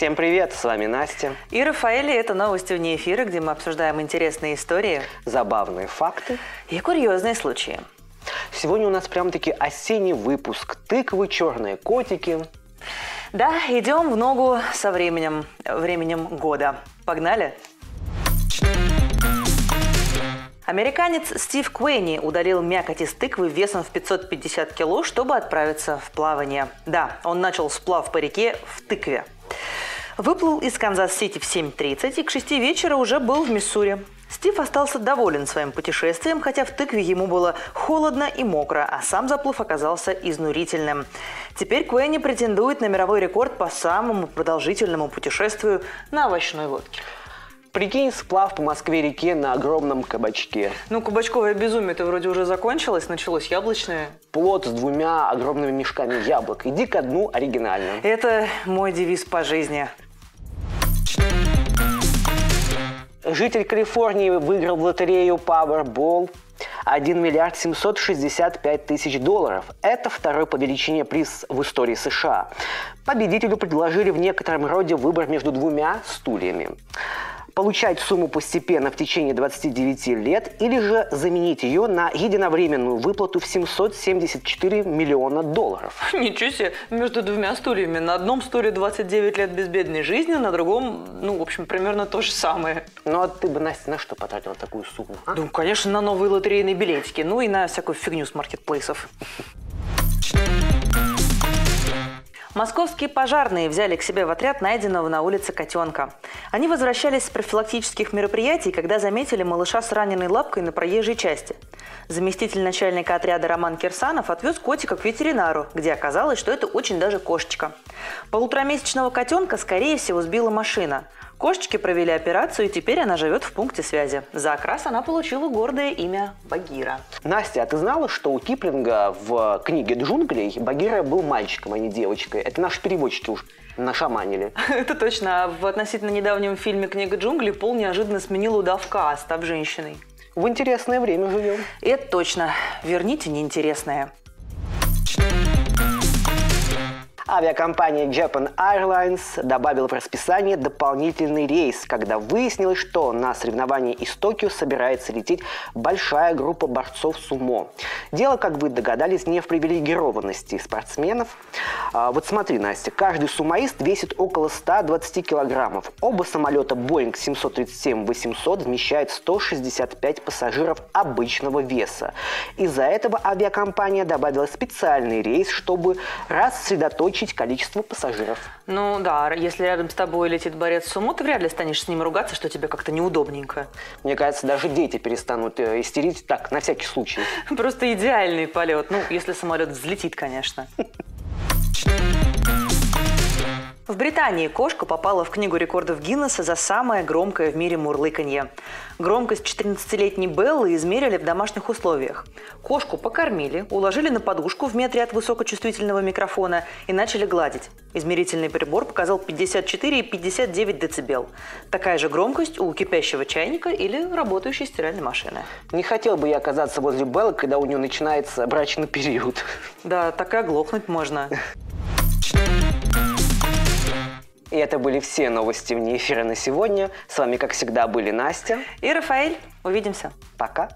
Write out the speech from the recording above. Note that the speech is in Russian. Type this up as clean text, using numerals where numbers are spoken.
Всем привет, с вами Настя и Рафаэль, и это новости Вне Эфира, где мы обсуждаем интересные истории, забавные факты и курьезные случаи. Сегодня у нас прям-таки осенний выпуск: тыквы, черные котики. Да, идем в ногу со временем года. Погнали! Американец Стив Куэнни удалил мякоть из тыквы весом в 550 кг, чтобы отправиться в плавание. Да, он начал сплав по реке в тыкве. Выплыл из Канзас-Сити в 7:30 и к 6 вечера уже был в Миссури. Стив остался доволен своим путешествием, хотя в тыкве ему было холодно и мокро, а сам заплыв оказался изнурительным. Теперь Куэнни претендует на мировой рекорд по самому продолжительному путешествию на овощной лодке. Прикинь, сплав по Москве-реке на огромном кабачке. Ну, кабачковое безумие-то вроде уже закончилось, началось яблочное. Плод с двумя огромными мешками яблок. Иди ко дну оригинально. Это мой девиз по жизни. Житель Калифорнии выиграл в лотерею Powerball 1 миллиард 765 тысяч долларов. Это второй по величине приз в истории США. Победителю предложили в некотором роде выбор между двумя стульями: получать сумму постепенно в течение 29 лет или же заменить ее на единовременную выплату в 774 миллиона долларов. Ничего себе, между двумя стульями. На одном стуле 29 лет безбедной жизни, на другом, ну, в общем, примерно то же самое. Ну, а ты бы, Настя, на что потратила такую сумму? А? Ну, конечно, на новые лотерейные билетики, ну и на всякую фигню с маркетплейсов. Московские пожарные взяли к себе в отряд найденного на улице котенка. Они возвращались с профилактических мероприятий, когда заметили малыша с раненой лапкой на проезжей части. Заместитель начальника отряда Роман Кирсанов отвез котика к ветеринару, где оказалось, что это очень даже кошечка. Полуторамесячного котенка, скорее всего, сбила машина. Кошечке провели операцию, и теперь она живет в пункте связи. За окрас она получила гордое имя Багира. Настя, а ты знала, что у Киплинга в «Книге джунглей» Багира был мальчиком, а не девочкой? Это наши переводчики уж нашаманили. Это точно. А в относительно недавнем фильме «Книга джунглей» пол неожиданно сменил удавка, став женщиной. В интересное время живем. Это точно. Верните неинтересное. Авиакомпания Japan Airlines добавила в расписание дополнительный рейс, когда выяснилось, что на соревнования из Токио собирается лететь большая группа борцов сумо. Дело, как вы догадались, не в привилегированности спортсменов. Вот смотри, Настя, каждый сумоист весит около 120 килограммов. Оба самолета Boeing 737-800 вмещают 165 пассажиров обычного веса. Из-за этого авиакомпания добавила специальный рейс, чтобы рассредоточить количество пассажиров. Ну да, если рядом с тобой летит борец сумо, ты вряд ли станешь с ним ругаться, что тебе как-то неудобненько. Мне кажется, даже дети перестанут истерить так, на всякий случай. Просто идеальный полет. Ну, если самолет взлетит, конечно. В Британии кошка попала в Книгу рекордов Гиннесса за самое громкое в мире мурлыканье. Громкость 14-летней Беллы измерили в домашних условиях. Кошку покормили, уложили на подушку в метре от высокочувствительного микрофона и начали гладить. Измерительный прибор показал 54,59 децибел. Такая же громкость у кипящего чайника или работающей стиральной машины. Не хотел бы я оказаться возле Беллы, когда у нее начинается брачный период. Да, так и оглохнуть можно. И это были все новости Вне Эфира на сегодня. С вами, как всегда, были Настя и Рафаэль. Увидимся. Пока.